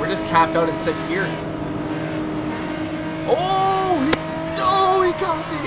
We're just capped out in sixth gear. Oh, he got me.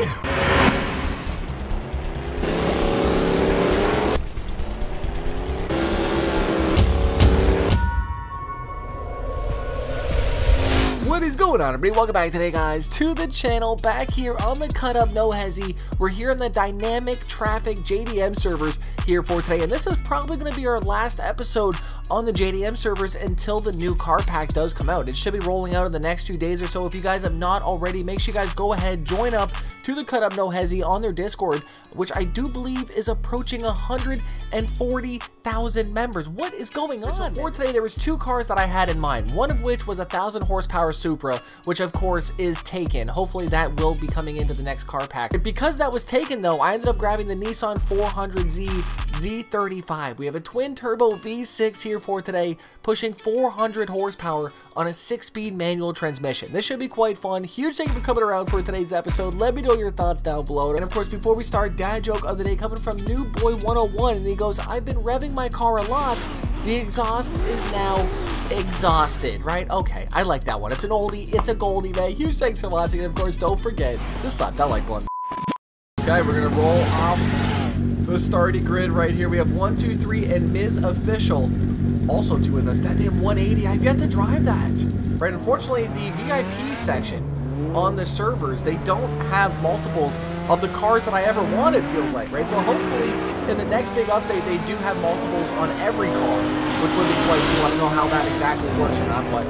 What is going on, everybody? Welcome back today, guys, to the channel. Back here on the Cut Up No Hezzy. We're here on the dynamic traffic JDM servers here for today, and this is probably going to be our last episode on the JDM servers until the new car pack does come out. It should be rolling out in the next few days or so. If you guys have not already, make sure you guys go ahead, join up to the Cut Up No Hezzy on their Discord, which I do believe is approaching 140,000 members. What is going on? So for today, there was two cars that I had in mind, one of which was a 1,000 horsepower Supra, which of course is taken. Hopefully that will be coming into the next car pack. Because that was taken though, I ended up grabbing the Nissan 400Z Z35. We have a twin turbo V6 here for today, pushing 400 horsepower on a 6-speed manual transmission. This should be quite fun. Huge thank you for coming around for today's episode. Let me know your thoughts down below. And of course, before we start, dad joke of the day coming from New Boy 101, and he goes, "I've been revving my car a lot. The exhaust is now exhausted," right? Okay, I like that one. It's an oldie, it's a goldie day. Huge thanks for watching, and of course, don't forget to slap that like button. Okay, we're gonna roll off the starty grid right here. We have 1, 2, 3 and Ms. Official also two with us. That damn 180, I've yet to drive that. Right, unfortunately the VIP section on the servers, they don't have multiples of the cars that I ever wanted, feels like, right? So hopefully in the next big update they do have multiples on every car, which would be quite cool. I don't know how that exactly works or not, but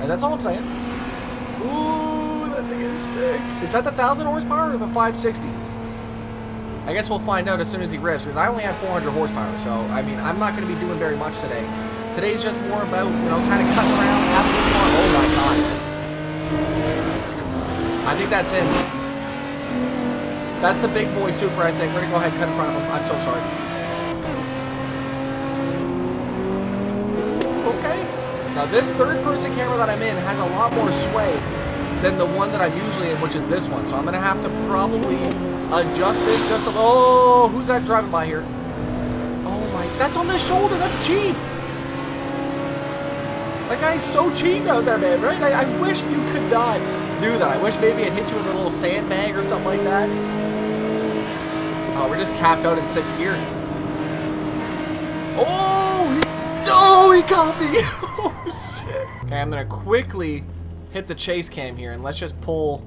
and that's all I'm saying. Ooh, that thing is sick. Is that the 1,000 horsepower or the 560? I guess we'll find out as soon as he rips, because I only have 400 horsepower, so, I mean, I'm not going to be doing very much today. Today's just more about, you know, kind of cutting around, having some fun. Oh, my God. I think that's him. That's the big boy Supra, I think. We're going to go ahead and cut in front of him. I'm so sorry. Okay. Now, this third-person camera that I'm in has a lot more sway than the one that I'm usually in, which is this one, so I'm going to have to probably adjust this just a little. Oh, who's that driving by here? Oh my, that's on the shoulder. That's cheap. That guy's so cheap out there, man, right? I wish you could not do that. I wish maybe it hit you with a little sandbag or something like that. Oh, we're just capped out in sixth gear. Oh, he got me. Oh, shit. Okay, I'm going to quickly hit the chase cam here, and let's just pull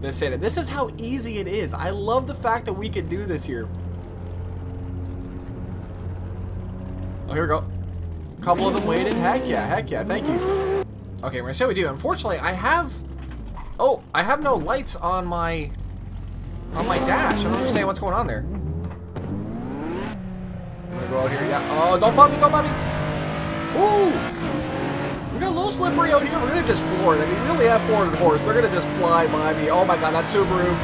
this in. And this is how easy it is. I love the fact that we could do this here. Oh, here we go. A couple of them waited. Heck yeah, heck yeah. Thank you. Okay, we're gonna see what we do. Unfortunately, I have, oh, I have no lights on my dash. I don't understand what's going on there. I'm gonna go out here. Yeah. Oh, don't bump me, don't bump me. Ooh. We got a little slippery out here. We're going to just floor it. I mean, we only have 400 horse. They're going to just fly by me. Oh, my God. That Subaru.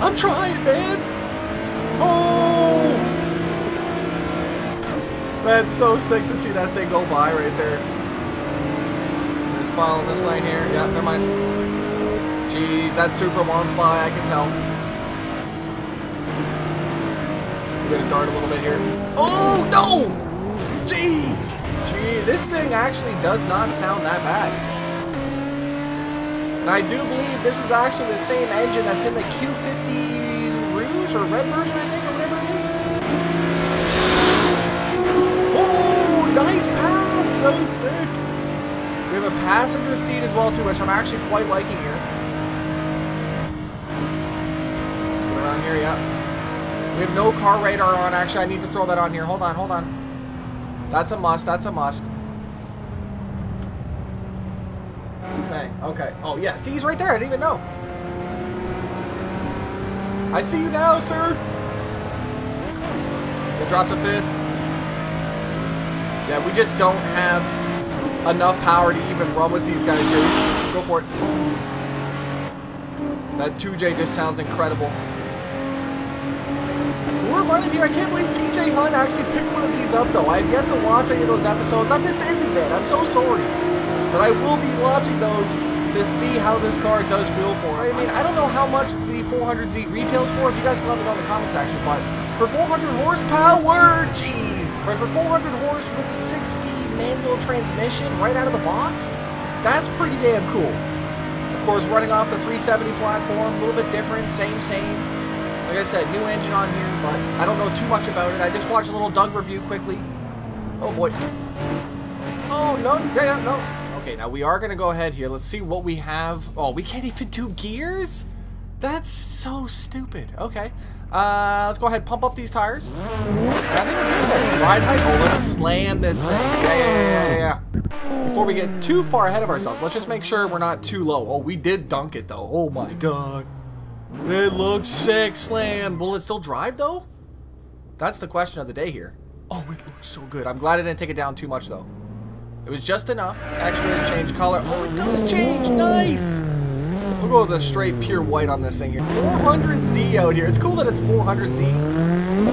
I'm trying, man. Oh. That's so sick to see that thing go by right there. I'm just following this lane here. Yeah, never mind. Jeez, that Supra wants by. I can tell. We're going to dart a little bit here. Oh, no. Jeez! Gee, this thing actually does not sound that bad. And I do believe this is actually the same engine that's in the Q50 Rouge or Red version, I think, or whatever it is. Oh, nice pass! That was sick! We have a passenger seat as well, too, which I'm actually quite liking here. Let's go around here, yeah. We have no car radar on, actually. I need to throw that on here. Hold on, hold on. That's a must, that's a must. Bang, okay. Oh yeah, see, he's right there, I didn't even know. I see you now, sir. We'll drop the fifth. Yeah, we just don't have enough power to even run with these guys here. Go for it. That 2J just sounds incredible. We're running here. I can't believe TJ Hunt actually picked one of these up, though. I've yet to watch any of those episodes. I've been busy, man. I'm so sorry. But I will be watching those to see how this car does feel for it. I mean, I don't know how much the 400Z retails for. If you guys can let me know in the comment section. But for 400 horsepower, jeez. Right, for 400 horse with the 6-speed manual transmission right out of the box, that's pretty damn cool. Of course, running off the 370 platform, a little bit different, same. Like I said, new engine on here, but I don't know too much about it. I just watched a little Doug review quickly. Oh boy. Oh no, yeah, no. Okay, now we are gonna go ahead here. Let's see what we have. Oh, we can't even do gears? That's so stupid. Okay. Let's go ahead and pump up these tires. I think we're good there. Ride height. Oh, let's slam this thing. Yeah. Before we get too far ahead of ourselves, let's just make sure we're not too low. Oh, we did dunk it though. Oh my god. It looks sick. Slam. Will it still drive though? That's the question of the day here. Oh, it looks so good. I'm glad I didn't take it down too much though. It was just enough. Extras change color. Oh, it does change. Nice. We'll go with a straight pure white on this thing here. 400Z out here. It's cool that it's 400Z.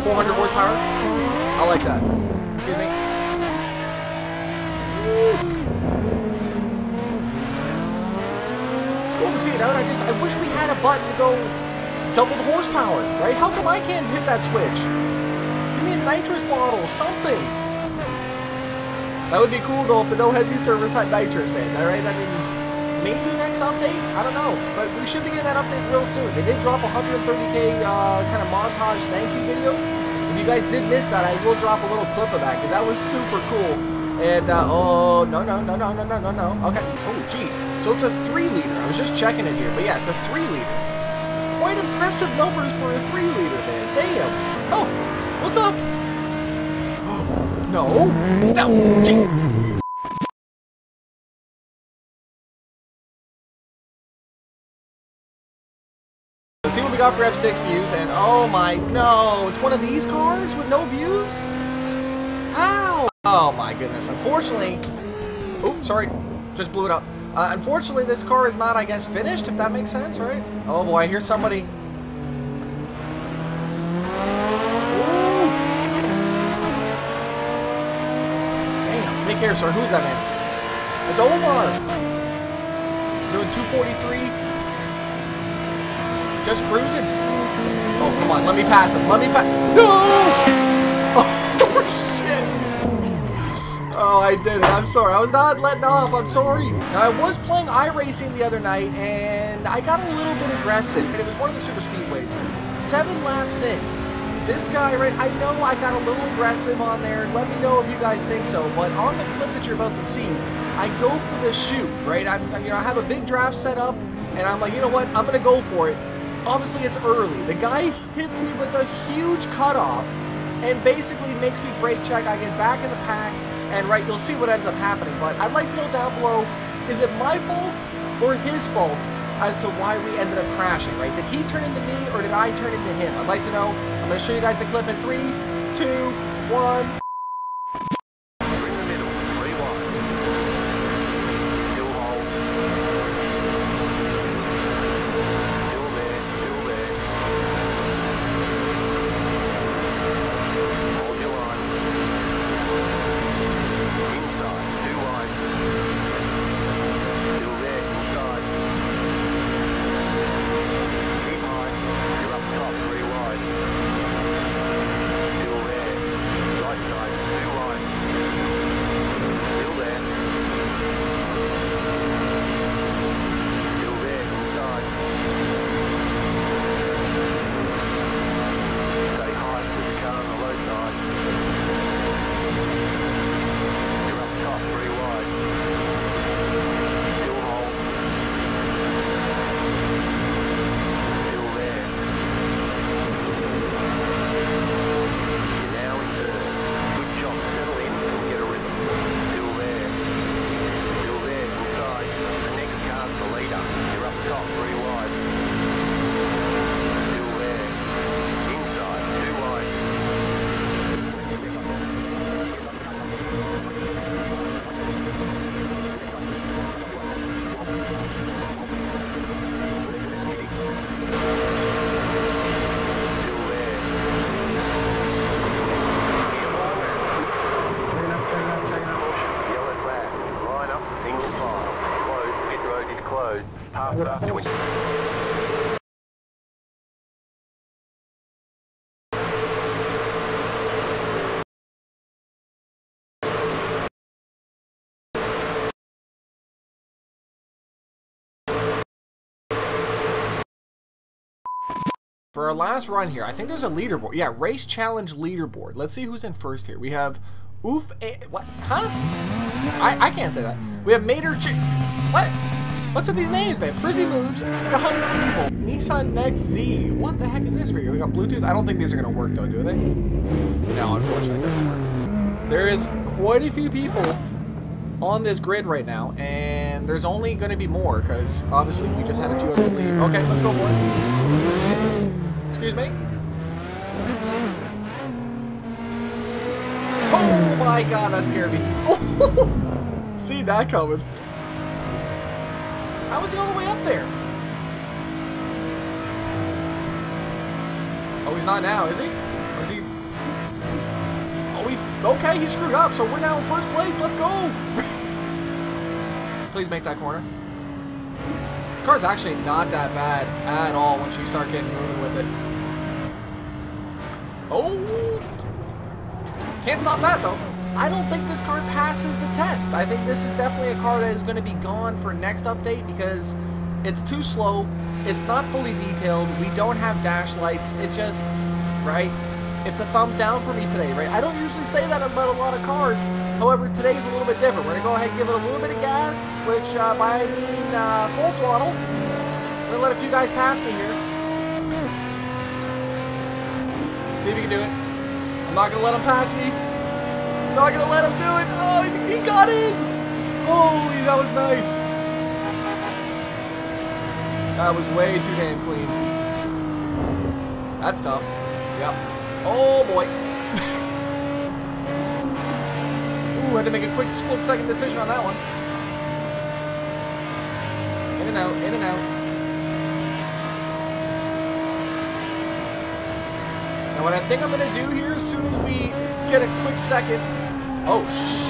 400 horsepower. I like that. Excuse me. It's cool to see it out. I wish we had a button to go double the horsepower, right? How come I can't hit that switch? Give me a nitrous bottle, something. That would be cool though if the No Hezzy service had nitrous, man. All right, I mean, maybe next update? I don't know. But we should be getting that update real soon. They did drop a 130K kind of montage thank you video. If you guys did miss that, I will drop a little clip of that because that was super cool. And, oh, no. Okay. Oh, jeez. So it's a 3-liter. I was just checking it here. But yeah, it's a 3-liter. Quite impressive numbers for a 3-liter, man. Damn. Oh, what's up? No. No. See what we got for F6 views, and oh my, no, it's one of these cars with no views? How? Oh my goodness, unfortunately, oops, sorry, just blew it up. Unfortunately, this car is not, I guess, finished, if that makes sense, right? Oh boy, here's somebody. Ooh. Damn, take care, sir, who's that man? It's Omar. Doing 243. Just cruising. Oh, come on. Let me pass him. Let me pass. No! Oh, shit. Oh, I did it. I'm sorry. I was not letting off. I'm sorry. Now, I was playing iRacing the other night, and I got a little bit aggressive, and it was one of the super speedways. 7 laps in. This guy, right, I know I got a little aggressive on there. Let me know if you guys think so, but on the clip that you're about to see, I go for the shoot, right? I have a big draft set up, and I'm like, you know what? I'm going to go for it. Obviously, it's early. The guy hits me with a huge cutoff and basically makes me brake check. I get back in the pack, and right, you'll see what ends up happening. But I'd like to know down below, is it my fault or his fault as to why we ended up crashing, right? Did he turn into me or did I turn into him? I'd like to know. I'm going to show you guys the clip in 3, 2, 1. For our last run here, I think there's a leaderboard. Yeah, race challenge leaderboard. Let's see who's in first here. We have Oof A, what? Huh? I can't say that. We have Mater Ch, what? What's with these names, man? Frizzy Moves, Scott Evil, Nissan Next Z. What the heck is this? We got Bluetooth. I don't think these are gonna work though, do they? No, unfortunately, it doesn't work. There is quite a few people on this grid right now, and there's only gonna be more because obviously we just had a few others leave. Okay, let's go for it. Excuse me. Oh my god, that scared me. Oh, see that coming. How was he all the way up there? Oh, he's not now, is he? Or is he? Oh, okay, he screwed up, so we're now in first place. Let's go. Please make that corner. This car's actually not that bad at all once you start getting moving with it. Oh! Can't stop that, though. I don't think this car passes the test. I think this is definitely a car that is going to be gone for next update because it's too slow. It's not fully detailed. We don't have dash lights. It's just, right? It's a thumbs down for me today, right? I don't usually say that about a lot of cars. However, today's a little bit different. We're going to go ahead and give it a little bit of gas, which by I mean full throttle. I'm going to let a few guys pass me here. See if he can do it. I'm not going to let him pass me. I'm not going to let him do it. Oh, he got in. Holy, that was nice. That was way too damn clean. That's tough. Yep. Oh, boy. Ooh, had to make a quick split-second decision on that one. In and out, in and out. Now what I think I'm going to do here as soon as we get a quick second. Oh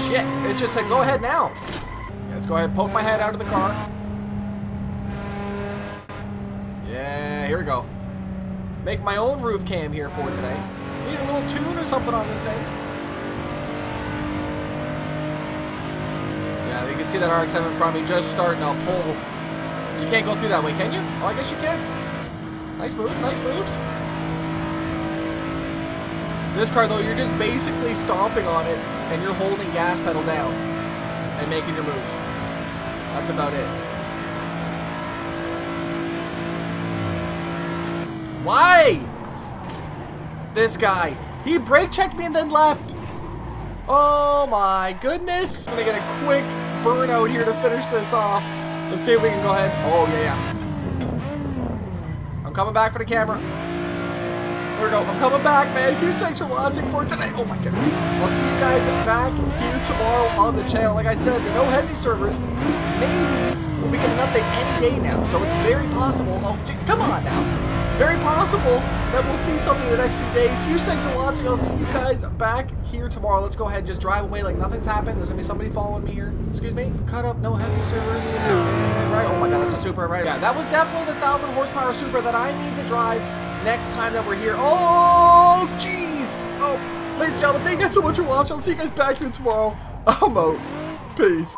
shit, it just said go ahead now. Yeah, let's go ahead and poke my head out of the car. Yeah, here we go. Make my own roof cam here for today. Need a little tune or something on this thing. You can see that RX-7 in front of me just starting to pull. You can't go through that way, can you? Oh, I guess you can. Nice moves, nice moves. This car, though, you're just basically stomping on it, and you're holding gas pedal down and making your moves. That's about it. Why? This guy. He brake checked me and then left. Oh my goodness. I'm going to get a quick burnout here to finish this off. Let's see if we can go ahead. Oh, yeah. I'm coming back for the camera. There we go. I'm coming back, man. Huge thanks for watching for today. Oh, my God. I'll see you guys back here tomorrow on the channel. Like I said, the No Hezzy servers maybe will be getting an update any day now. So it's very possible. Oh, come on now. It's very possible that we'll see something in the next few days. Huge thanks for watching. I'll see you guys back here tomorrow. Let's go ahead and just drive away like nothing's happened. There's going to be somebody following me here. Excuse me. Cut Up No Hezzy servers. And right. Oh my god, that's a super, right? Yeah, that was definitely the 1,000 horsepower super that I need to drive next time that we're here. Oh, jeez. Oh, ladies and gentlemen, thank you guys so much for watching. I'll see you guys back here tomorrow. I'm out. Peace.